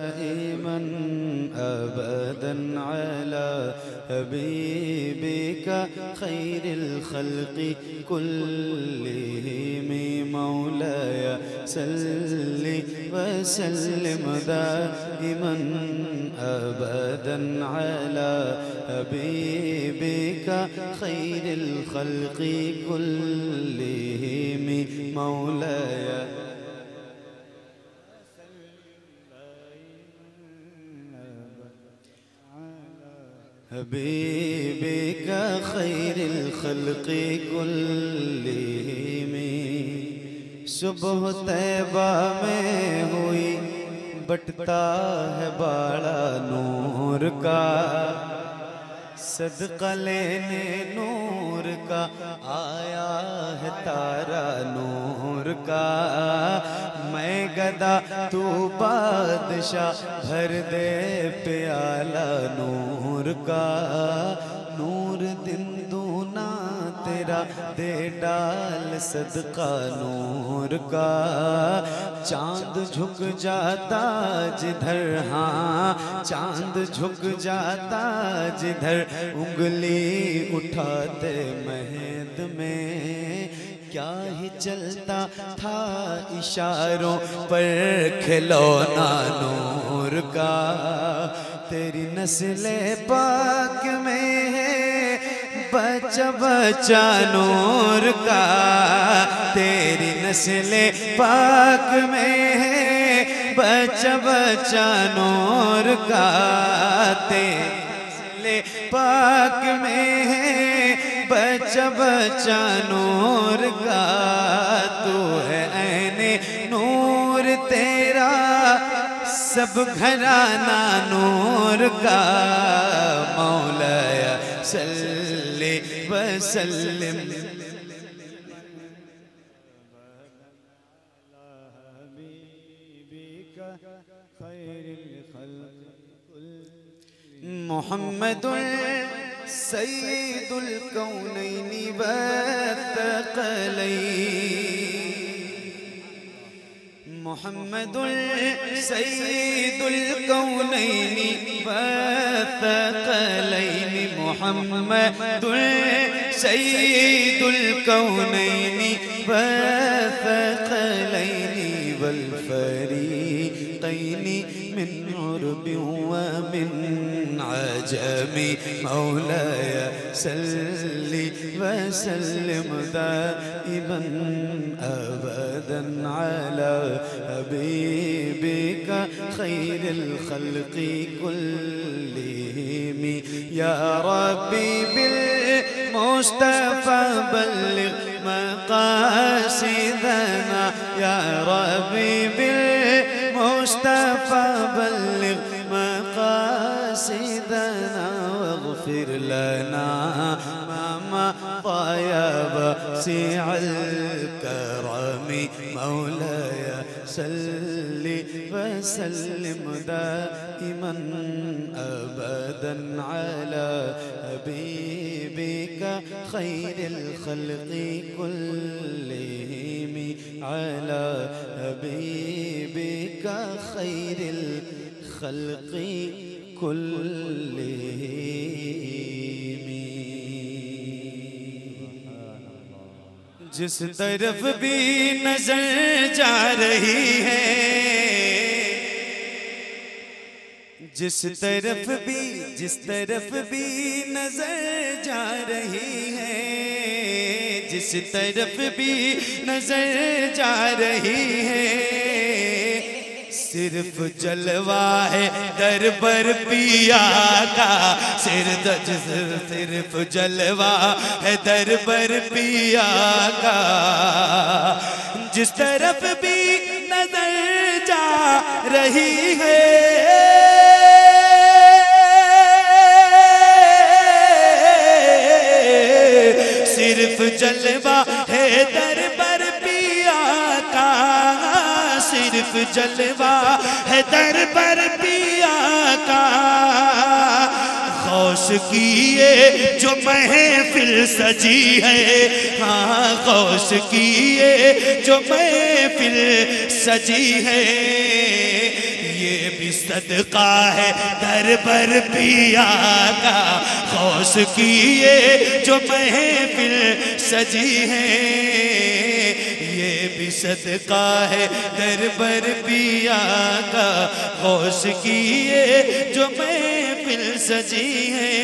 دائما أبدا على حبيبك خير الخلق كلهم مولاي صل وسلم دائما أبدا على حبيبك خير الخلق كلهم مولاي حبيبك خير الخلق كلهم सुबह तैबा में हुई बटता है बड़ा नूर का सदका लेने नूर का आया है तारा नूर का मैं गदा तू बादशाह भर दे प्याला नूर का नूर दिन दूना तेरा दे डाल सदका नूर का चांद झुक जाता जिधर हाँ चांद झुक जाता जिधर उंगली उठाते महद में क्या ही चलता था इशारों पर खिलौना नूर का तेरी नस्ले पाक में बच्चा बच्चा नूर का तेरी नस्ले पाक में है बच्चा बच्चा नूर का तेरी नस्ले पाक में है बच्चा बच्चा नूर का तू है ऐने नूर तेरा सब घराना नूर का मौलाया सल्ले वसल्लिम मोहम्मदुल सय्यिदुल कौनैनि वत्तक़लैनि मोहम्मदुल सय्यिदुल कौनैनि वत्तक़लैनि मोहम्मदुल सय्यिदुल कौनैनि वत्तक़लैनि वल फरीक़ैनि मिन عرب ومن عجم مولاي صل وسلم دائما أبدا على حبيبك خير الخلق كلهم يا ربي بالمصطفى بلغ مقاصدنا يا ربي بالمصطفى بلغ مقاصدنا واغفر لنا ما مضى يا واسع الكرم مولاي صل وسلم دائما أبدا على حبيبك خير الخلق كلهم على حبيبك خير الخلق كلهم जिस तरफ भी नजर जा रही है जिस तरफ भी नजर जा रही है जिस तरफ भी नजर जा रही है सिर्फ जलवा है दरबर पिया का सिर्फ जलवा है दरबर पिया का जिस तरफ भी नजर जा रही है सिर्फ जलवा है दरबर पिया का सिर्फ जलवा है दरबर पिया का गौश की ये जो महफिल सजी है हाँ गौश की ये जो महफिल सजी है ये भी सदका है दर पर पिया का खौस किए जो महफिल सजी है। ये भी सदका है दर पर पिया का खौस किए जो महफिल सजी है।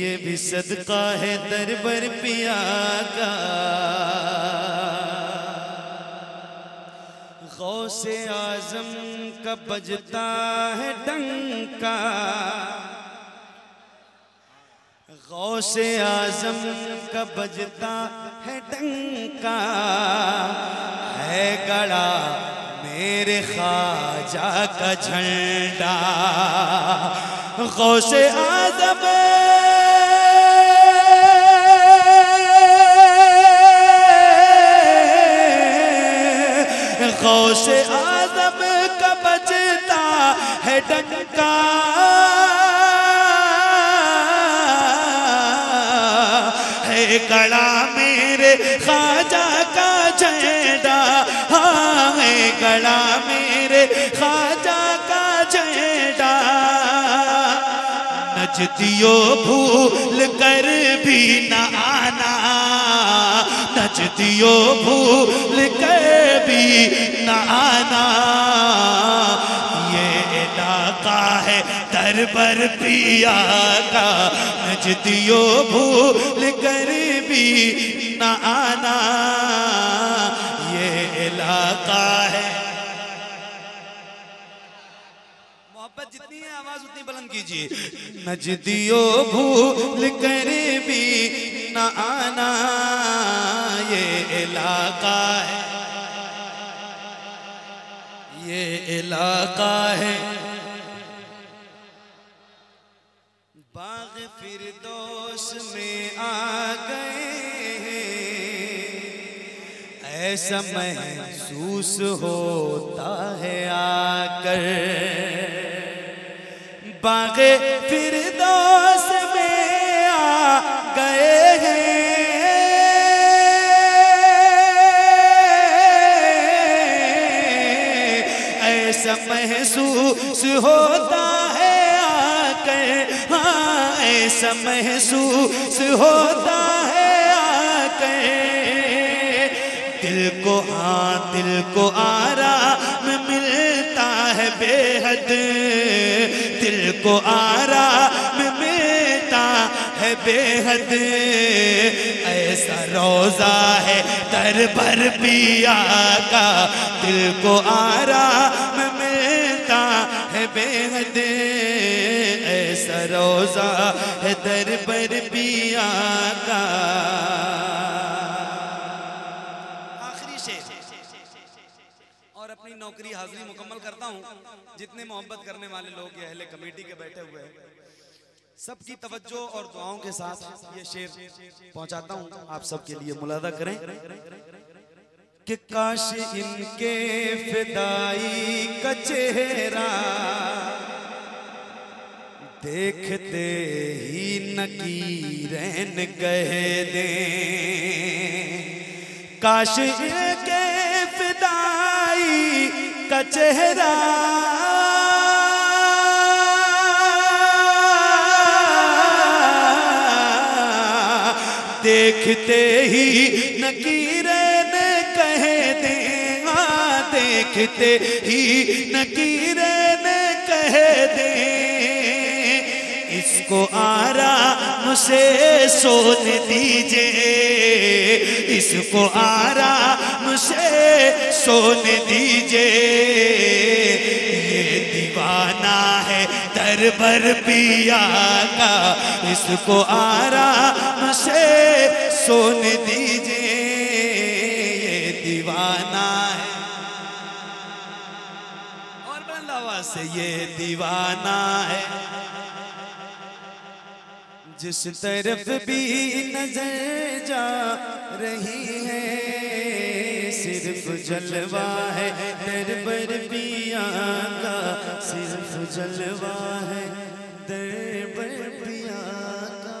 ये भी सदका है दरबार पिया का गौसे आजम का बजता है डंका, गौसे आजम का बजता है डंका है गड़ा मेरे ख्वाजा का झंडा। गौसे आजम गौसे आजम का बजता है डंका, है गड़ा मेरे ख्वाजा का झंडा, हाँ है गड़ा मेरे ख्वाजा का झंडा। नजदियो भूल कर भी न आना, नजदियो भूल कर भी न आना। ये इलाका है दरबार पिया का, नजदियो भूल कर भी न आना। ये इलाका है मोहब्बत जितनी है आवाज उतनी बुलंद कीजिए। नजदियो भूल कर भी न आना। ये इलाका है, ये इलाका है बाग फिरदौस में आ गए, ऐसा महसूस होता है आकर। बाग फिरदौस में आ गए हैं, महसूस होता है आकर, हाँ ऐसा महसूस होता है आकर। दिल को, हाँ दिल को आराम मिलता है बेहद, दिल को आराम मिलता है बेहद। ऐसा रोजा है दरबार पिया का, दिल को आराम मिलता है बेहद। ऐसा रोजा है दरबार पिया का। आखिरी शेर और अपनी नौकरी हाजिरी मुकम्मल करता हूँ। जितने मोहब्बत करने वाले लोग अहले कमेटी के बैठे हुए हैं, सबकी तवज्जो और दुआओं के साथ ये शेर पहुंचाता हूं आप सबके लिए। मुलादा करें कि काश इनके फिदाई का चेहरा देखते ही नकीरें कह दे, काश इनके फिदाई का चेहरा देखते ही नकीरें कह दे, देखते ही नकीरें कह दे। इसको आराम से सोने दीजिए, इसको आराम से सोने दीजिए। दीवाना है दरबार पिया का, इसको आराम से सोने दीजिए। ये दीवाना है, और बुलंद आवाज से, ये दीवाना है। जिस तरफ भी नजर जा रही है सिर्फ जलवा है दरबार पिया का, सिर्फ जलवा है दरबार पिया का।